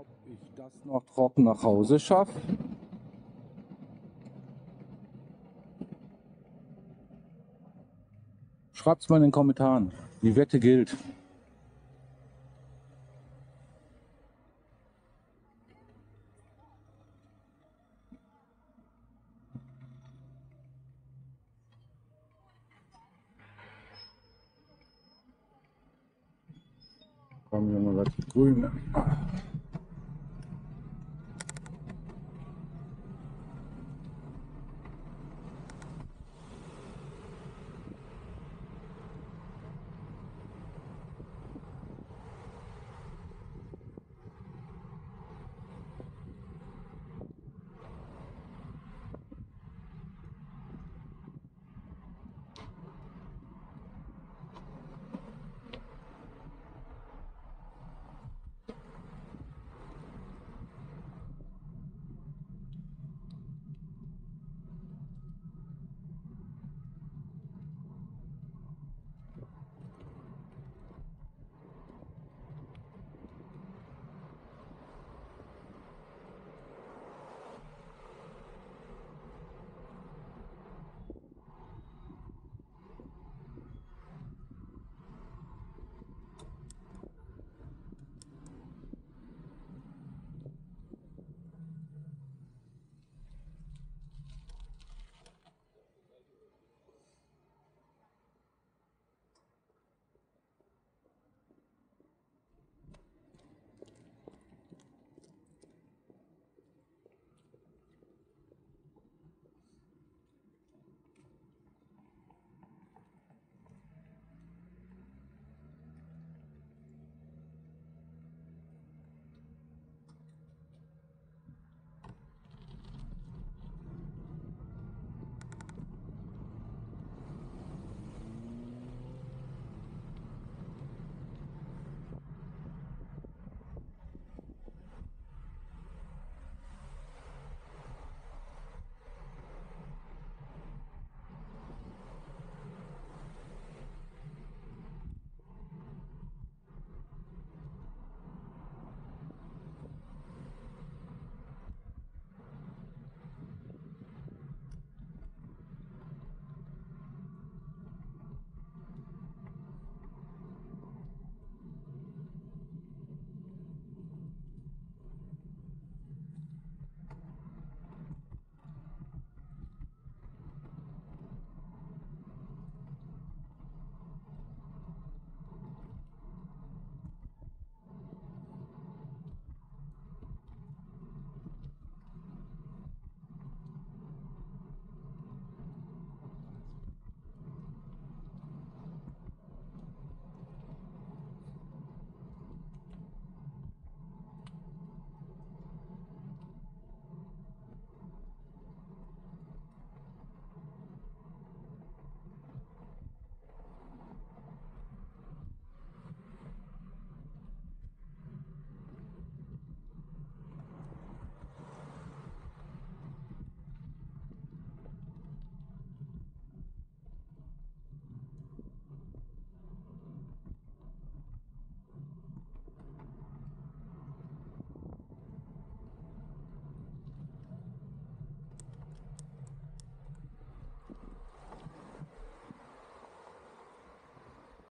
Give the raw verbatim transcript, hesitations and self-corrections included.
ob ich das noch trocken nach Hause schaffe. Schreibt es mal in den Kommentaren. Die Wette gilt. Komm, wir mal was grün.